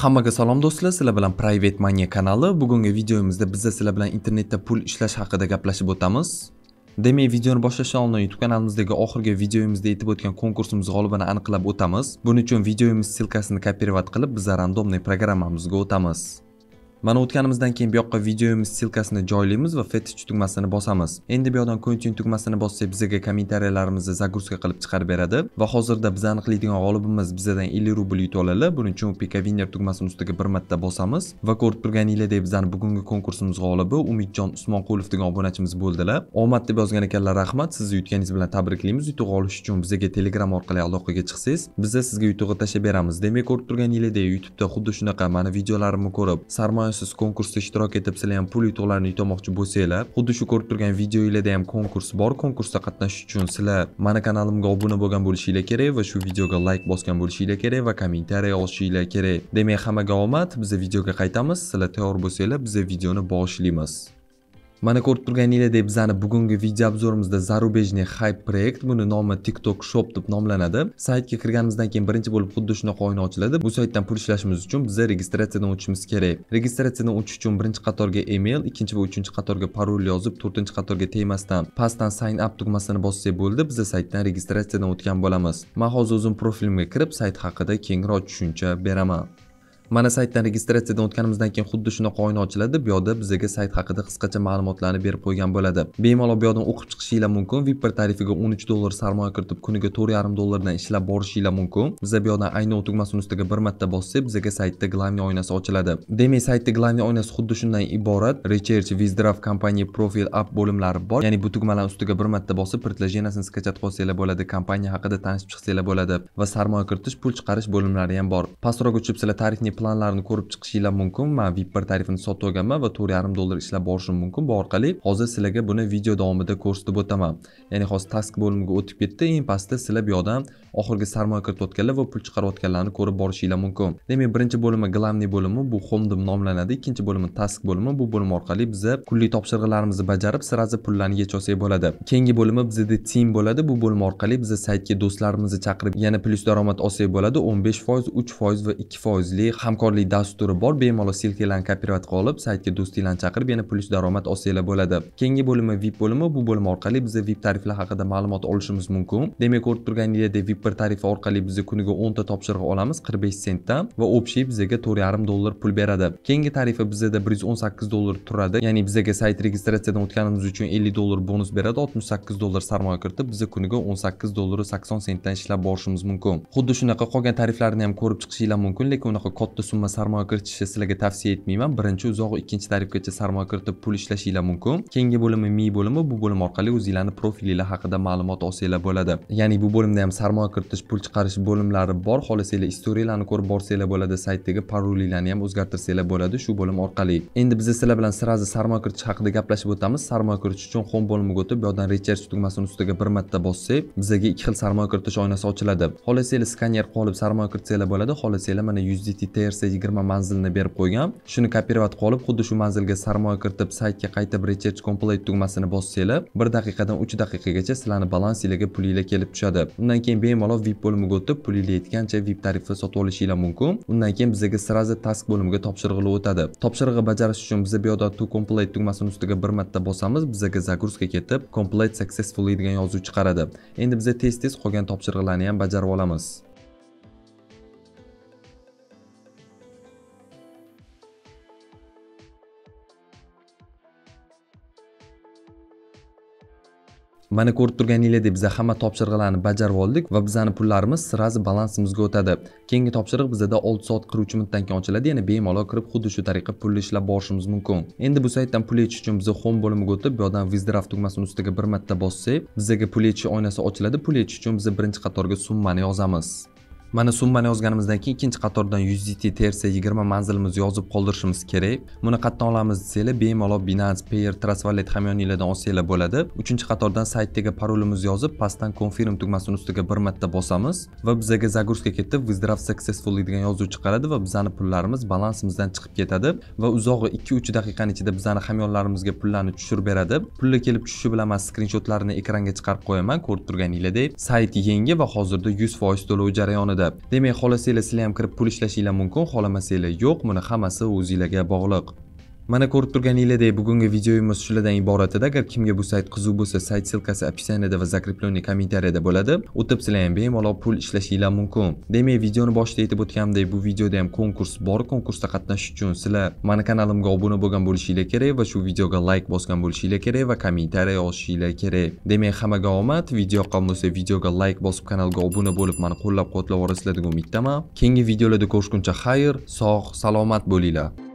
Hammaga salom do'stlar, sizlar bilan Private Money kanali. Bugungi videomizda biz sizlar bilan internetda pul ishlash haqida gaplashib o'tamiz. Demak, videoni boshlashdan oldin YouTube kanalimizdagi oxirgi videomizda aytib o'tgan konkursimiz g'olibini aniqlab o'tamiz. Buning uchun videomiz silkasini kopirovat qilib, biz randomniy programmamizga o'tamiz. Mana o'tganimizdan keyin bu yoqqa videomiz silkasini joylaymiz va fetish tugmasini bosamiz. Endi bu yoqdan continue tugmasini bossak bizga kommentariyalarimizni zagruska qilib chiqarib beradi va hozirda biz aniqlaydigan g'olibimiz bizadan 50 rubl yutoladi. Buning uchun pika winner tugmasini ustiga bir marta bosamiz va ko'rib turganingizdek bizning bugungi konkursimiz g'olibi Umidjon Usmanqulov degan obunachimiz bo'ldilar. Omad deb yozgan ekanlar, rahmat. Sizni yutganingiz bilan tabriklaymiz. Yutuq olish uchun bizga Telegram orqali aloqaga chiqsangiz, biz sizga yutuqni tashib beramiz. Demak, ko'rib turganingizdek YouTube'da xuddi shunaqa mana videolarimni ko'rib, sarmoya siz konkursda ishtirok etib, sizlar ham pul yutuqlarini yutmoqchi bo'lsanglar, xuddi shu ko'rib turgan videolarda ham konkurs bor. Konkursda qatnashish uchun sizlar mana kanalimga obuna bo'lgan bo'lishinglar kerak va shu videoga like bosgan bo'lishinglar kerak va kommentariya yozishinglar kerak. Demak, hammaga omad. Biz videoga qaytamiz. Sizlar tayyor bo'lsanglar, biz videoni boshlaymiz. Mana ko'rib turganingizdek bizning bugungi video obzorimizda zarubejniy hype proyekt, buni nomi TikTok Shop deb nomlanadi. Saytga kirganimizdan keyin birinchi bo'lib xuddi shunaqa oyna ochiladi. Bu saytdan pul ishlashimiz uchun biz registratsiyadan o'tishimiz kerak. Registratsiyadan o'tish uchun birinchi qatorga email, ikkinchi va uchinchi qatorga parol yozib, to'rtinchi qatorga temasdan pastdan sign up tugmasini bossak bo'ldi. Biz saytdan registratsiyadan o'tgan bo'lamiz. Men hozir o'zim profilimga kirib, sayt haqida kengroq tushuncha beraman. Mana saytdan registratsiyadan o'tganimizdan keyin xuddi shunaqa oyna ochiladi. Bu yerda bizga sayt haqida qisqacha ma'lumotlarni berib qo'ygan bo'ladi. Bemalol bu yerdan o'qib chiqishinglar mumkin. Viper tarifiga $13 sarmoya kiritib, kuniga $4,5 dan ishlab borishinglar mumkin. Biz bu yerdan ayna tugmasini ustiga bir marta bossak, bizga saytda glavniy oynasi ochiladi. Demak, saytda glavniy oynasi xuddi shundan iborat. Research, Wizdraw, kompaniya profil, app bo'limlari bor. Ya'ni bu tugmalar ustiga bir marta bosib, predlojeniyasini skachatib olsanglar bo'ladi, kompaniya haqida tanishib chiqsanglar bo'ladi va sarmoya kiritish, pul chiqarish bo'limlari ham bor. Pastroq uchib sizlar tarifni planlarni ko'rib chiqishinglar mumkin. Men VIP1 tarifini sotib olganman va $4,5 ishlab borishim mumkin. Bu orqali hozir sizlarga buni video davomida ko'rsatib o'taman. Ya'ni hozir task bo'limiga o'tib ketdi. Eng pastda sizlar bu yoqdan oxirgi sarmoya kiritayotganlar va pul chiqarayotganlarni ko'rib borishinglar mumkin. Demak, birinchi bo'limi glavniy bo'limi, bu home deb nomlanadi. Ikkinchi bo'limi task bo'limi. Bu bo'lim orqali biz kunlik topshiriqlarimizni bajarib, sirasi pullarni yechsak bo'ladi. Keyingi bo'limi bizda team bo'ladi. Bu bo'lim orqali biz saytga do'stlarimizni chaqirib, yana plus daromad olsak bo'ladi. 15%, 3% va 2% li hamkorlik dasturi bor. Bemalol silkalarni kopirovat qilib, saytga do'stinglarni chaqirib, yana plus daromad olsanglar bo'ladi. Keyingi bo'limi VIP bo'limi. Bu bo'lim orqali biz VIP tariflar haqida ma'lumot olishimiz mumkin. Demak, ko'rib turganingizdek VIP1 tarifi orqali biz kuniga 10 ta topshiriq olamiz 45 sentdan va obshiy bizga $4,5 pul beradi. Keyingi tarifi bizda $118 turadi. Ya'ni bizga sayt registratsiyadan o'tganimiz uchun $50 bonus beradi. $68 sarmoya kiritib, biz kuniga $18.80 ishlab borishimiz mumkin. Xuddi shunaqa qolgan tariflarni ham ko'rib chiqishinglar mumkin, lekin unaqa katta summa sarmoya kiritishni sizlarga tavsiya etmayman. Birinchi uzoq, ikkinchi tarifgacha sarmoya kiritib pul ishlashinglar mumkin. Keyingi bo'limi mi bo'limi. Bu bo'lim orqali o'zingizlarning profilingiz haqida ma'lumot olsanglar bo'ladi. Ya'ni bu bo'limda ham sarmoya kiritish, pul chiqarish bo'limlari bor. Xohlasanglar istoriyalarni ko'rib borsanglar bo'ladi, saytdagi parolingizni ham o'zgartirsanglar bo'ladi shu bo'lim orqali. Endi biz sizlar bilan sirasi sarmoya kiritish haqida gaplashib o'tamiz. Sarmoya kiritish uchun home bo'limiga o'tib, bu yerdan research tugmasini ustiga bir marta bossak, bizga ikki xil sarmoya kiritish oynasi ochiladi. Xohlasanglar skaner qilib sarmoya kiritsanglar bo'ladi, xohlasanglar mana USDT TRC 20 manzilni berib qo'ygan. Shuni kopirovat qilib, xuddi shu manzilga sarmoya kiritib, saytga qaytib research complete tugmasini bossanglar, 1 daqiqadan 3 daqiqagacha sizlarning balansingizga pulingiz kelib tushadi. Undan keyin bemalol VIP bo'limiga o'tib, pulingiz yetgancha VIP tarifni sotib olishingiz mumkin. Undan keyin bizga sirasi task bo'limiga topshiriqlar o'tadi. Topshiriqni bajarish uchun biz bu yerda to complete tugmasini ustiga bir marta bosamiz, bizga zagruska ketib, complete successfully degan yozuv chiqaradi. Endi biz tez-tez qolgan topshiriqlarni ham bajarib olamiz. Mana ko'rib turganingizdek biz hamma topshiriqlarni bajarib oldik va bizning pullarimiz sirasi balansimizga o'tadi. Keyingi topshiriq bizda 6 soat 43 minutdan keyin ochiladi. Ya'ni bemalol kirib, xuddi shu tariqa pulni ishlab borishimiz mumkin. Endi bu saytdan pul yetish uchun biz home bo'limiga o'tib, bu yerdan Wizdraw tugmasini ustiga bir marta bossak, bizga pul yetish oynasi ochiladi. Pul yetish uchun biz birinchi qatorga summani yozamiz. Mana summani yozganimizdan keyin ikkinchi qatordan USDT TRC 20 manzilimizni yozib qoldirishimiz kerak. Buni qatdan olamiz desanglar, bemalol Binance, Payeer, Trust Wallet hamyoninglardan olsanglar bo'ladi. 3-chi qatordan saytdagi parolimizni yozib, pastdan confirm tugmasini ustiga bir marta bosamiz va bizga zagruska ketib, withdraw successfully degan yozuv chiqaradi va bizning pullarimiz balansimizdan chiqib ketadi va uzoq 2-3 daqiqaning ichida bizning hamyonlarimizga pullarni tushirib beradi. Pullar kelib tushishi bilan men skrinshotlarini ekranga chiqarib qo'yaman. Ko'rib turganingizdek, sayt yangi va hozirda 100% to'lov jarayonida. deb. Demak, xolasanglar sizlar ham kirib pul ishlashinglar mumkin, xolamasanglar yo'q, buni hammasi o'zingizlarga bog'liq. Mana ko'rib turganinglardek, bugungi videoyimiz shulardan iborat edi. Agar kimga bu sayt qiziq bo'lsa, sayt silkasi opsiyanida va zakrepleniy kommentariyada bo'ladi. O'tib sizlar ham bemalol pul ishlashinglar mumkin. Demak, videoni boshida aytib o'tganimdek, bu videoda ham konkurs bor. Konkursda qatnashish uchun sizlar mana kanalimga obuna bo'lgan bo'lishinglar kerak va shu videoga like bosgan bo'lishinglar kerak va kommentariy yozishinglar kerak. Demak, hammaga omad. Video qolmasa videoga like bosib, kanalga obuna bo'lib, meni qo'llab-quvvatlab orasizlar degan umiddaman. Keyingi videolarda ko'rishguncha xayr, sog', salomat bo'linglar.